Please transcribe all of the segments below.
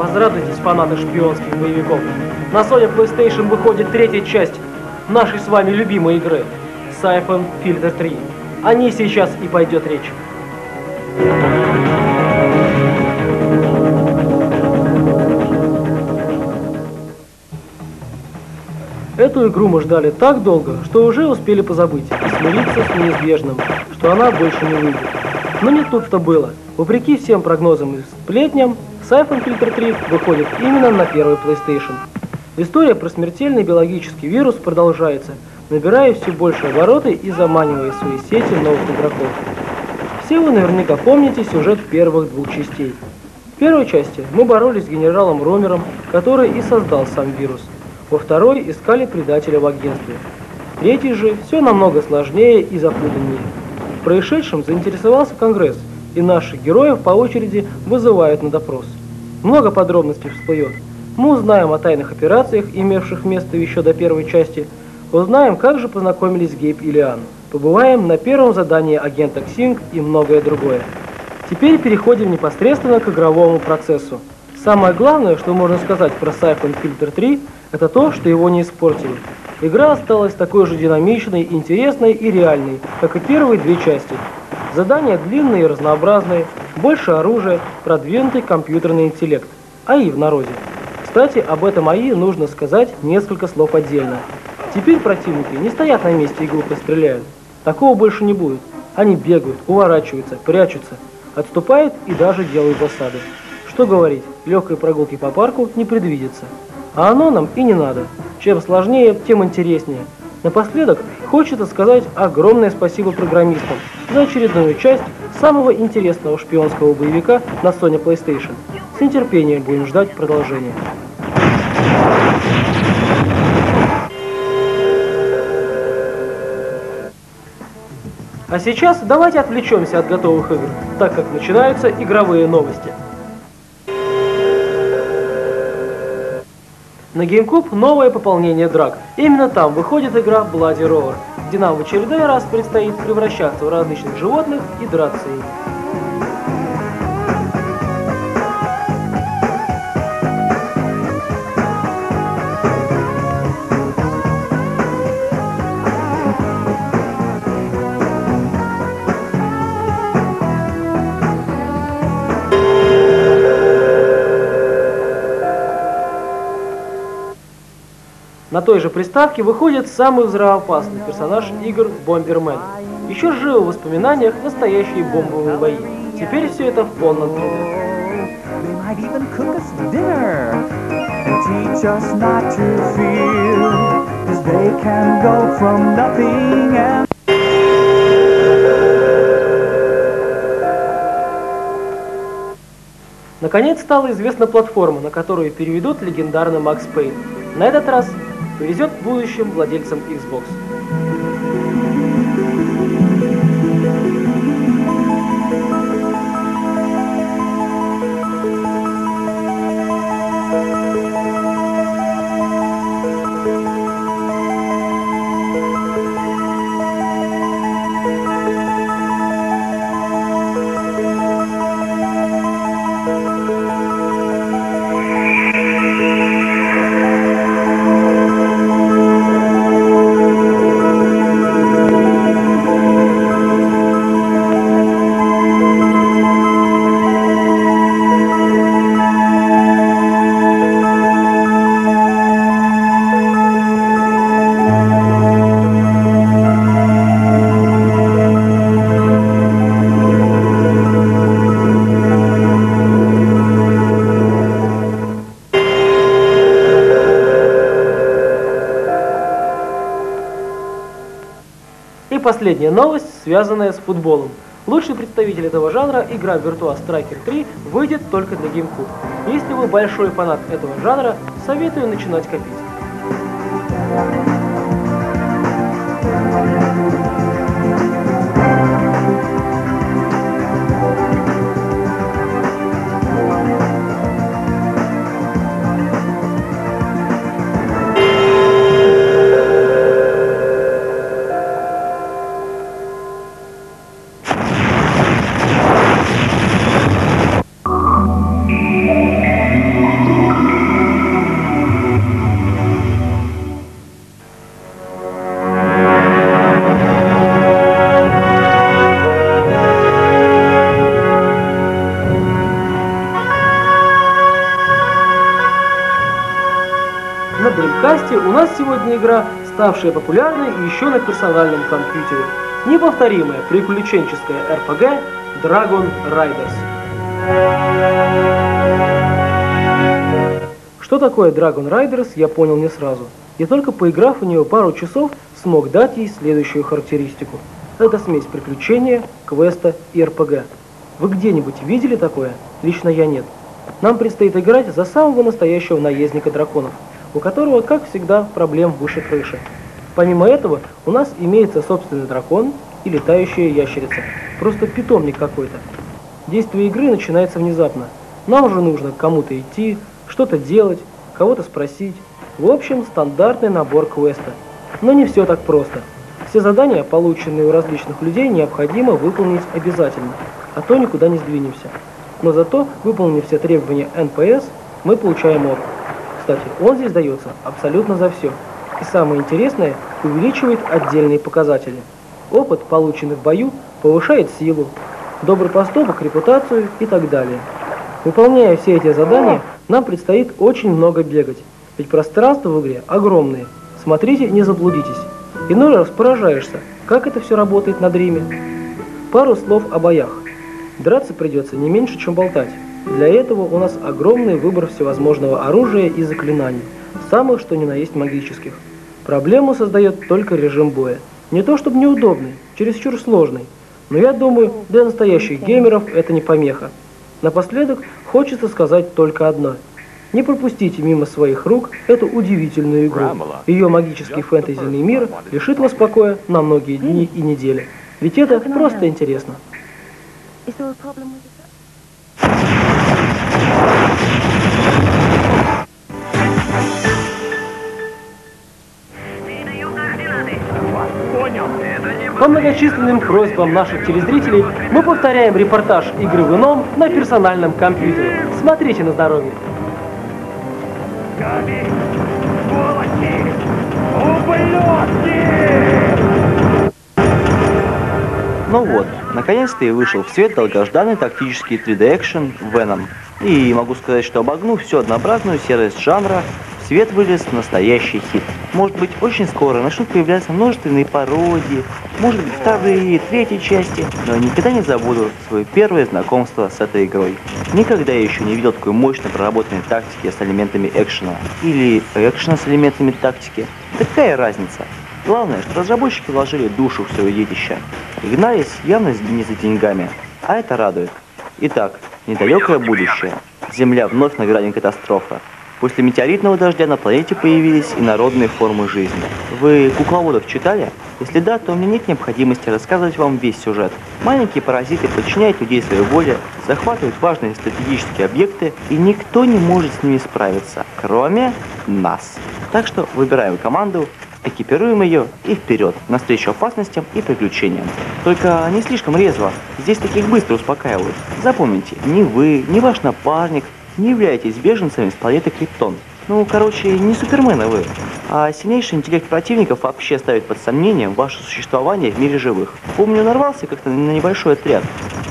Возрадуйтесь, фанаты шпионских боевиков. На Sony PlayStation выходит третья часть нашей с вами любимой игры Syphon Filter 3. О ней сейчас и пойдет речь. Эту игру мы ждали так долго, что уже успели позабыть и смириться с неизбежным, что она больше не выйдет. Но не тут-то было. Вопреки всем прогнозам и сплетням, Syphon Filter 3 выходит именно на первый PlayStation. История про смертельный биологический вирус продолжается, набирая все больше обороты и заманивая в свои сети новых игроков. Все вы наверняка помните сюжет первых двух частей. В первой части мы боролись с генералом Ромером, который и создал сам вирус. Во второй искали предателя в агентстве. В третьей же все намного сложнее и запутаннее. Происшедшим заинтересовался Конгресс, и наших героев по очереди вызывают на допрос. Много подробностей всплывет. Мы узнаем о тайных операциях, имевших место еще до первой части, узнаем, как же познакомились Гейб и Лиан, побываем на первом задании агента Xing и многое другое. Теперь переходим непосредственно к игровому процессу. Самое главное, что можно сказать про Syphon Filter 3, это то, что его не испортили. Игра осталась такой же динамичной, интересной и реальной, как и первые две части. Задания длинные и разнообразные, больше оружия, продвинутый компьютерный интеллект, АИ в народе. Кстати, об этом АИ нужно сказать несколько слов отдельно. Теперь противники не стоят на месте и глупо стреляют. Такого больше не будет. Они бегают, уворачиваются, прячутся, отступают и даже делают засады. Что говорить, легкой прогулки по парку не предвидится. А оно нам и не надо. Чем сложнее, тем интереснее. Напоследок, хочется сказать огромное спасибо программистам за очередную часть самого интересного шпионского боевика на Sony PlayStation. С нетерпением будем ждать продолжения. А сейчас давайте отвлечемся от готовых игр, так как начинаются игровые новости. На GameCube новое пополнение драк. Именно там выходит игра Bloody Roar, где нам в очередной раз предстоит превращаться в различных животных и драться ими. На той же приставке выходит самый взрывоопасный персонаж игр Бомбермен. Еще живы в воспоминаниях настоящие бомбовые бои. Теперь все это в полном виде. Наконец стала известна платформа, на которую переведут легендарный Макс Пейн. На этот раз повезет будущим владельцам Xbox. Последняя новость, связанная с футболом. Лучший представитель этого жанра, игра Virtua Striker 3, выйдет только для GameCube. Если вы большой фанат этого жанра, советую начинать копить. Dreamcast у нас сегодня игра, ставшая популярной еще на персональном компьютере. Неповторимая приключенческая RPG Dragon Riders. Что такое Dragon Riders, я понял не сразу. И только поиграв в нее пару часов, смог дать ей следующую характеристику. Это смесь приключения, квеста и RPG. Вы где-нибудь видели такое? Лично я нет. Нам предстоит играть за самого настоящего наездника драконов, у которого, как всегда, проблем выше крыши. Помимо этого, у нас имеется собственный дракон и летающая ящерица. Просто питомник какой-то. Действие игры начинается внезапно. Нам же нужно к кому-то идти, что-то делать, кого-то спросить. В общем, стандартный набор квеста. Но не все так просто. Все задания, полученные у различных людей, необходимо выполнить обязательно, а то никуда не сдвинемся. Но зато, выполнив все требования НПС, мы получаем опыт. Кстати, он здесь дается абсолютно за все. И самое интересное, увеличивает отдельные показатели. Опыт, полученный в бою, повышает силу, добрый поступок, репутацию и так далее. Выполняя все эти задания, нам предстоит очень много бегать, ведь пространства в игре огромные. Смотрите, не заблудитесь. Иной раз поражаешься, как это все работает на дриме. Пару слов о боях. Драться придется не меньше, чем болтать. Для этого у нас огромный выбор всевозможного оружия и заклинаний, самых что ни на есть магических. Проблему создает только режим боя. Не то чтобы неудобный, чересчур сложный, но я думаю, для настоящих геймеров это не помеха. Напоследок хочется сказать только одно. Не пропустите мимо своих рук эту удивительную игру. Ее магический фэнтезийный мир лишит вас покоя на многие дни и недели. Ведь это просто интересно. По многочисленным просьбам наших телезрителей мы повторяем репортаж игры Venom на персональном компьютере. Смотрите на здоровье. Ну вот, наконец-то и вышел в свет долгожданный тактический 3D-экшен Venom. И могу сказать, что обогнув всю однообразную серость жанра, в свет вылез настоящий хит. Может быть, очень скоро начнут появляться множественные пародии, может быть, вторые и третьи части, но я никогда не забуду свое первое знакомство с этой игрой. Никогда я еще не видел такой мощно проработанной тактики с элементами экшена. Или экшена с элементами тактики. Такая разница. Главное, что разработчики вложили душу в свое детище. И гнались явно не за деньгами, а это радует. Итак, недалекое будущее. Земля вновь на грани катастрофы. После метеоритного дождя на планете появились инородные формы жизни. Вы «Кукловодов» читали? Если да, то мне нет необходимости рассказывать вам весь сюжет. Маленькие паразиты подчиняют людей своей воле, захватывают важные стратегические объекты, и никто не может с ними справиться, кроме нас. Так что выбираем команду, экипируем ее и вперед, навстречу опасностям и приключениям. Только не слишком резво, здесь таких быстро успокаивают. Запомните, ни вы, ни ваш напарник не являетесь беженцами с планеты Криптон. Ну, короче, не супермены вы. А сильнейший интеллект противников вообще ставит под сомнение ваше существование в мире живых. Помню, нарвался как-то на небольшой отряд.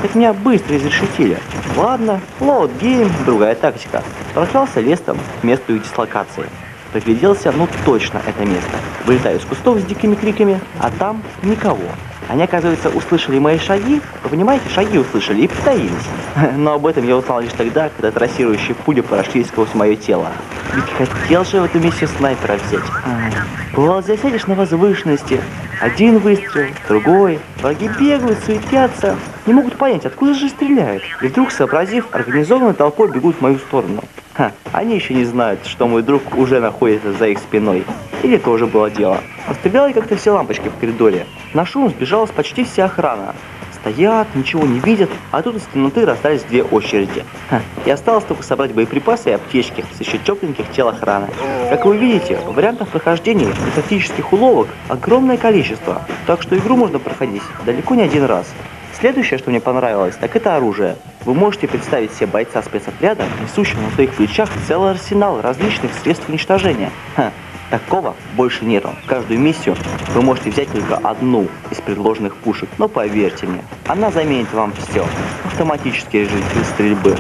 Так меня быстро изрешетили. Ладно, лоуд гейм, другая тактика. Прокрался лесом к месту их дислокации. Пригляделся, ну точно это место. Вылетаю из кустов с дикими криками, а там никого. Они, оказывается, услышали мои шаги, вы понимаете, шаги услышали и притаились. Но об этом я узнал лишь тогда, когда трассирующие пули прошли сквозь мое тело. Ведь хотел же в эту миссию снайпера взять. Бывало, засядешь на возвышенности. Один выстрел, другой. Враги бегают, суетятся. Не могут понять, откуда же стреляют. И вдруг, сообразив, организованной толпой бегут в мою сторону. Они еще не знают, что мой друг уже находится за их спиной. Или это уже было дело. Пострелял я как-то все лампочки в коридоре. На шум сбежалась почти вся охрана. Стоят, ничего не видят, а тут из темноты раздались две очереди. И осталось только собрать боеприпасы и аптечки с еще тепленьких тел охраны. Как вы видите, вариантов прохождения и тактических уловок огромное количество. Так что игру можно проходить далеко не один раз. Следующее, что мне понравилось, так это оружие. Вы можете представить себе бойца спецотряда, несущего на своих плечах целый арсенал различных средств уничтожения. Такого больше нету. Каждую миссию вы можете взять только одну из предложенных пушек, но поверьте мне, она заменит вам все. Автоматические режимы стрельбы,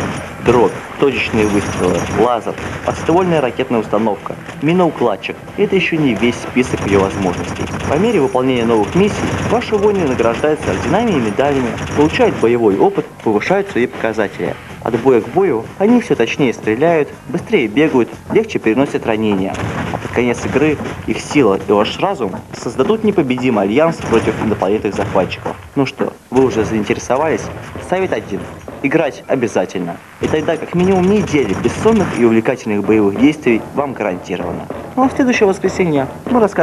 дробь, точечные выстрелы, лазер, подствольная ракетная установка, миноукладчик. Это еще не весь список ее возможностей. По мере выполнения новых миссий, ваши воины награждаются орденами и медалями, получают боевой опыт, повышают свои показатели. От боя к бою они все точнее стреляют, быстрее бегают, легче переносят ранения. А под конец игры их сила и ваш разум создадут непобедимый альянс против инопланетных захватчиков. Ну что, вы уже заинтересовались? Совет один. Играть обязательно. И тогда как минимум недели бессонных и увлекательных боевых действий вам гарантировано. Ну а в следующее воскресенье мы расскажем...